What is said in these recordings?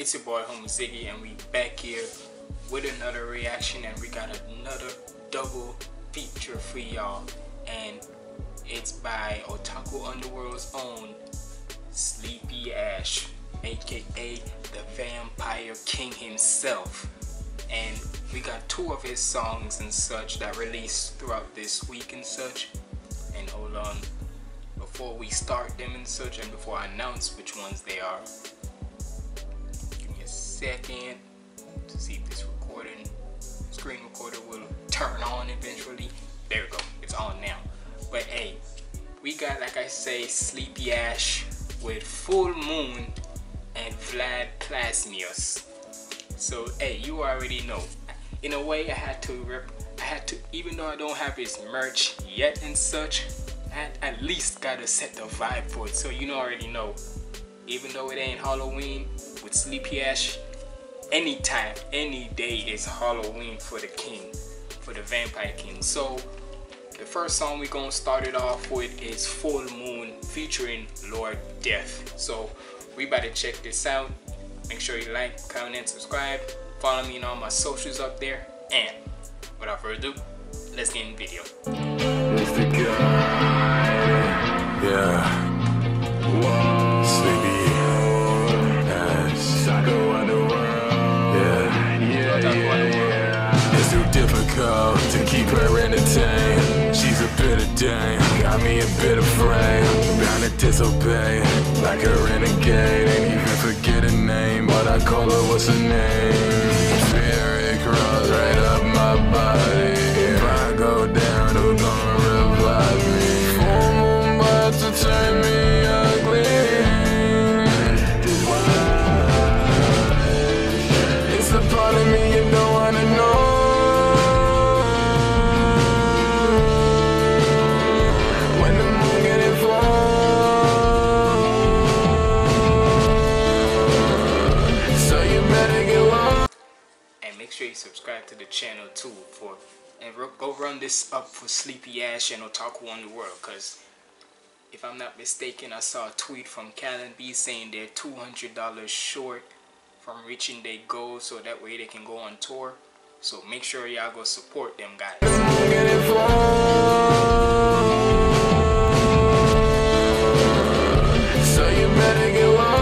It's your boy Humble Ziggy, and we back here with another reaction, and we got another double feature for y'all, and it's by Otaku Underworld's own Sleepy Ash, aka the Vampire King himself. And we got two of his songs and such that released throughout this week and such. And hold on, before we start them and such, and before I announce which ones they are, second to see if this recording screen recorder will turn on eventually. There we go, it's on now. But hey, we got, like I say, Sleepy Ash with Full Moon and Vlad Plasmius. So hey, you already know. In a way, I had to, even though I don't have his merch yet and such, I at least gotta set the vibe for it. So you already know, even though it ain't Halloween with Sleepy Ash, anytime, any day is Halloween for the king, for the Vampire King. So the first song we're gonna start it off with is Full Moon featuring Lord Death. So we about to check this out. Make sure you like, comment, and subscribe. Follow me on all my socials up there. And without further ado, let's get in the video. It's the guy. Yeah. Whoa. Otaku Underworld, yeah. It's too difficult to keep her entertained. She's a bit of dame, got me a bit afraid. Bound to disobey, like a renegade. Ain't even forget her name, but I call her, what's her name? Fear, it crawls right up my body. If I go down, who gonna revive me? Full moon about to turn me ugly. Subscribe to the channel too, for and go run this up for Sleepy Ash and Otaku Underworld, because if I'm not mistaken, I saw a tweet from Callen B saying they're $200 short from reaching their goal, so that way they can go on tour. So make sure y'all go support them guys. So you better get one.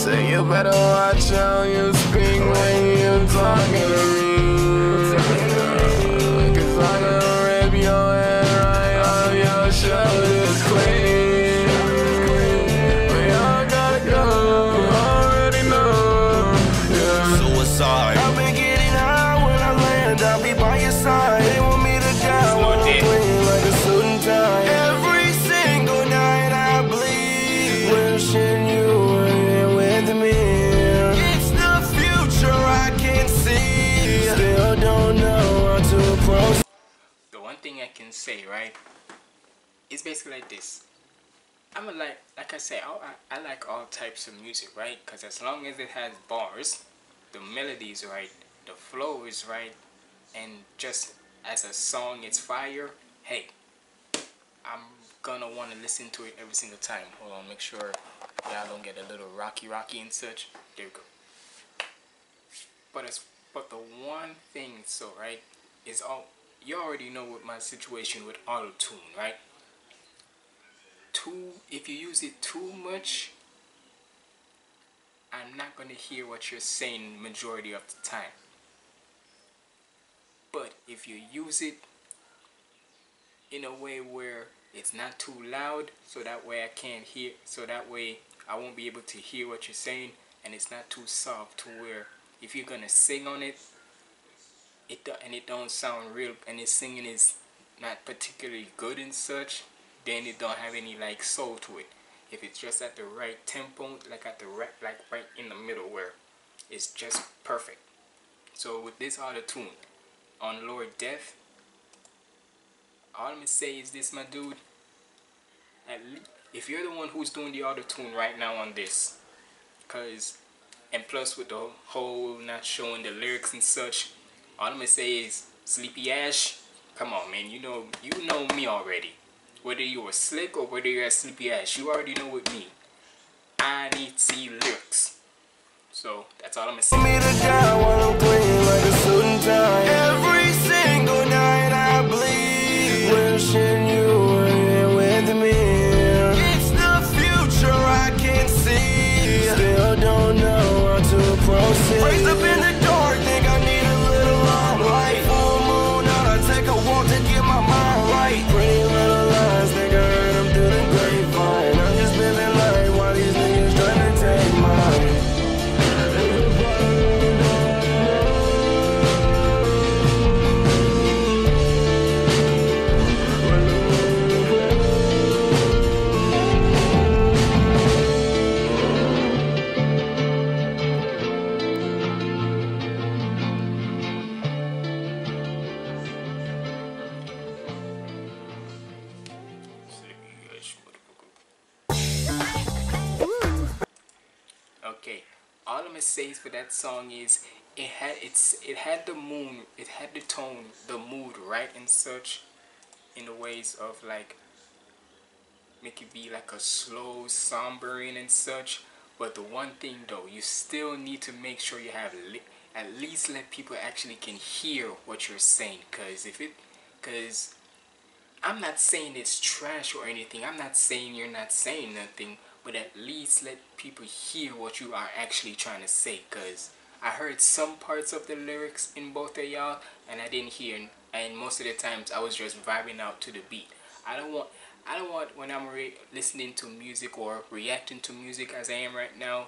So you better watch how you speak when you're talking to me, cause I'm gonna rip your head right off your shoulders clean. We all gotta go, you already know, yeah. Suicide. I've been getting high when I land, I'll be by your side. They want me to die when I'm clean like a suit and tie. Every single night I bleed, wishing you were here with me. It's the future I can see, still don't know how to approach. The one thing I can say, right, it's basically like this. Like I say, I like all types of music, right? Because as long as it has bars, the melody's right, the flow is right, and just as a song it's fire, hey, I'm gonna want to listen to it every single time. Hold on, make sure y'all don't get a little rocky and such. There we go. But the one thing, so right, is all you already know with my situation with auto tune, right? If you use it too much, I'm not gonna hear what you're saying majority of the time. But if you use it in a way where it's not too loud, so that way I can't hear, so that way I won't be able to hear what you're saying, and it's not too soft to where if you're gonna sing on it, it don't sound real, and its singing is not particularly good and such, then it don't have any like soul to it. If it's just at the right tempo, like right in the middle where it's just perfect. So with this auto tune on Lord Death, all I'm gonna say is this, my dude. At least if you're the one who's doing the auto tune right now on this, cause and plus with the whole not showing the lyrics and such, All I'm gonna say is, Sleepy Ash, come on, man. You know me already. Whether you were slick or whether you're Sleepy Ash, you already know with me. I need to see lyrics. So that's all I'm gonna say. Okay, all I'm gonna say for that song is it had the mood, it had the tone, the mood right and such, in the ways of like make it be like a slow sombering and such. But the one thing though, you still need to make sure you have at least let people actually can hear what you're saying, cause I'm not saying it's trash or anything. I'm not saying you're not saying nothing. But at least let people hear what you are actually trying to say, cause I heard some parts of the lyrics in both of y'all and I didn't hear, and most of the times I was just vibing out to the beat. I don't want when I'm listening to music or reacting to music as I am right now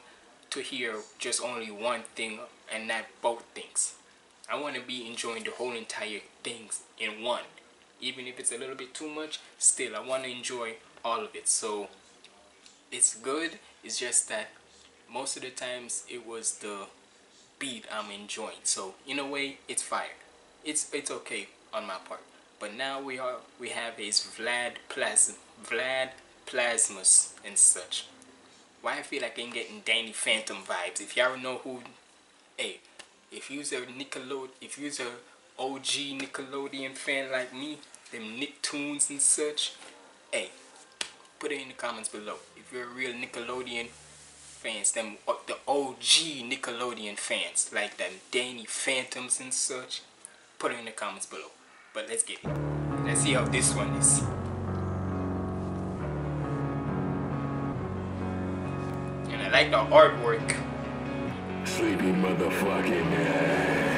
to hear just only one thing and not both things. I want to be enjoying the whole entire things in one. Even if it's a little bit too much, still I want to enjoy all of it. So it's good, it's just that most of the times it was the beat I'm enjoying, so in a way it's fire, it's okay on my part. But now we have his Vlad Plasmius and such. Why I feel like I'm getting Danny Phantom vibes. If y'all know who, hey, if you's a OG Nickelodeon fan like me, them Nicktoons and such, hey, put it in the comments below. If you're a real Nickelodeon fans, them the OG Nickelodeon fans, like them Danny Phantoms and such, put it in the comments below. But let's get it. Let's see how this one is. And I like the artwork. Sleepy motherfucking ass.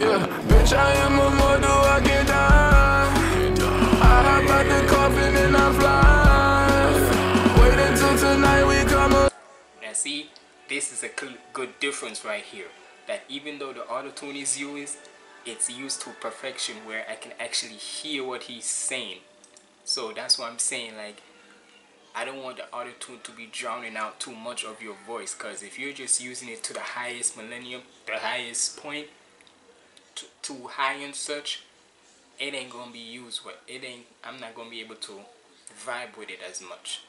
Yeah, bitch, I am a mother, I can't die. I hop out the coffin and I fly. Wait until tonight we come up. Now see, this is a good difference right here. That even though the auto-tune is used, it's used to perfection where I can actually hear what he's saying. So that's what I'm saying, like, I don't want the auto-tune to be drowning out too much of your voice. Because if you're just using it to the highest millennium, the highest point, too high and such, it ain't gonna be used well. I'm not gonna be able to vibe with it as much.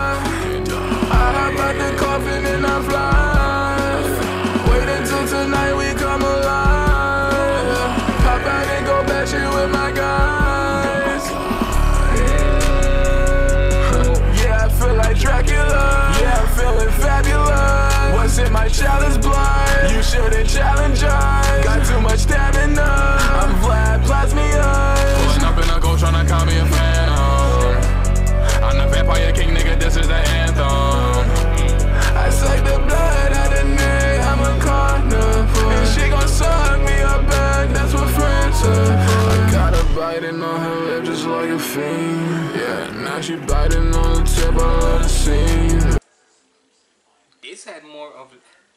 I hop out the coffin and I fly. Wait until tonight we come alive. Hop out and go batshit with my guys. Yeah, I feel like Dracula. Yeah, I'm feeling fabulous. What's in my chalice blood? You shouldn't challenge us. Got too much stamina. I'm Vlad Plasmius. Pulling up in a ghost trying to call me a phantom. I'm the vampire king, nigga, this is the anthem. I suck the blood out of neck, I'm a carnivore. And she gon' suck me up back, that's what friends are for. I got her biting on her lip just like a fiend. Yeah, now she biting on the tip, I love the scene. This had more of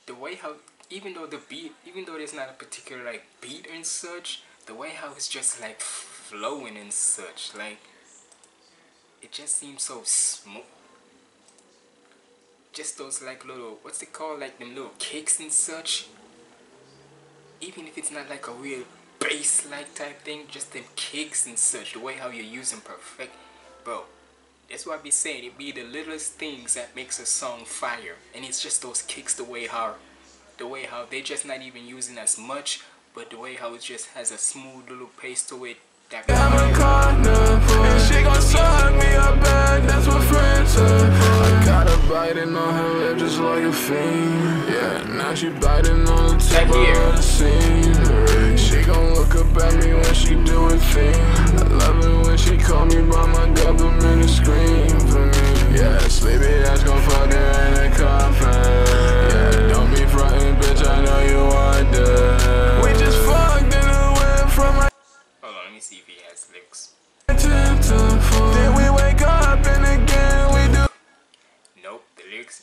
the way how, even though there's not a particular like beat and such, the way how it's just like flowing and such, like it just seems so smooth. Just those like little, what's it called, like them little kicks and such. Even if it's not like a real bass like type thing, just them kicks and such, the way how you're using perfect, bro. That's what I be saying, it be the littlest things that makes a song fire. And it's just those kicks, the way how the way how they're just not even using as much, but the way how it just has a smooth little pace to it. That she gon' look up at me when she do a thing. I love it when she call me by my government and scream for me. Yeah, Sleepy Ash gon' fuck her in the coffin. Yeah, don't be frontin', bitch, I know you want that. We just fucked in the wind from my... Hold on, let me see if he has licks. Then we wake up and again we do... Nope, the lyrics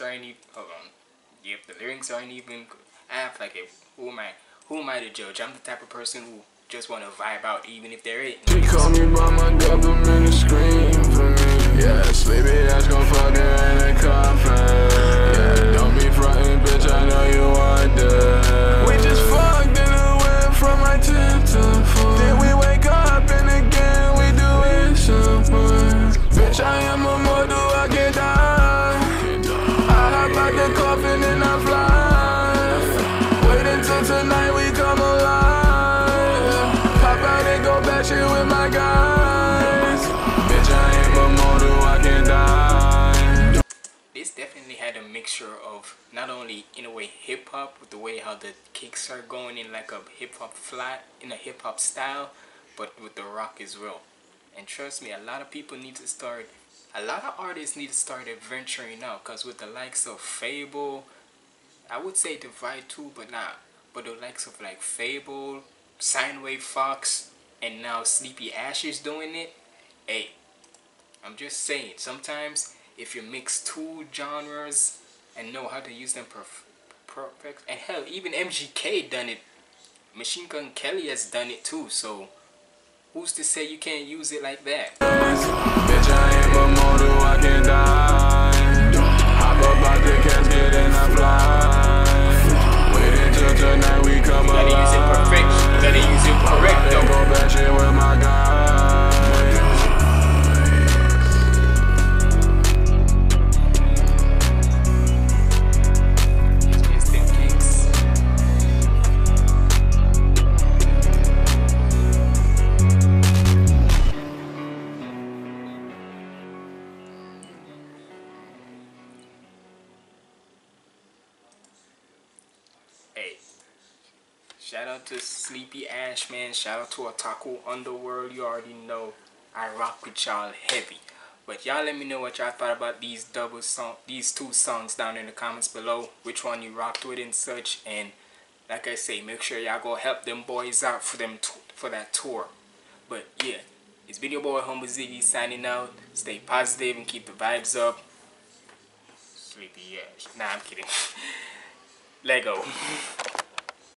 aren't even... Hold on. Yep, the lyrics aren't even... Act like it. Who am I to judge? I'm the type of person who just want to vibe out even if there ain't. She called me by my government and scream for me. Yeah, Sleepy Ash gon' fuck her in a coffin. Yeah, don't be frontin', bitch, I know you want that. We just fucked in the wind from my 10 to 4. Then we wake up and again we do it somewhere. Bitch, I am a mortal, I can die. I hop out the coffin and I fly. Tonight we come alive. Pop out and go back shit with my guys. Bitch, I ain't but mortal, I can die. This definitely had a mixture of not only in a way hip hop with the way how the kicks are going in like a hip hop flat in a hip hop style, but with the rock as well. And trust me, a lot of artists need to start adventuring now, cause with the likes of Fable, I would say Divide too, but not. But the likes of like Fable, Sine Wave Fox, and now Sleepy Ash is doing it. Hey, I'm just saying, sometimes if you mix two genres and know how to use them perfect, and hell, even MGK done it. Machine Gun Kelly has done it too, so who's to say you can't use it like that? Bitch, I am a mortal, I can die. Hop up out the casket and I fly. Tonight we come alive. You gotta use it perfect. You gotta use it correct though. Go back shit with my guys. It's them kicks. Hey. Shout out to Sleepy Ash, man. Shout out to Otaku Underworld. You already know I rock with y'all heavy. But y'all let me know what y'all thought about these two songs down in the comments below. Which one you rocked with and such. And like I say, make sure y'all go help them boys out for that tour. But yeah, it's Video Boy Humble Ziggy signing out. Stay positive and keep the vibes up. Sleepy Ash. Nah, I'm kidding. Lego.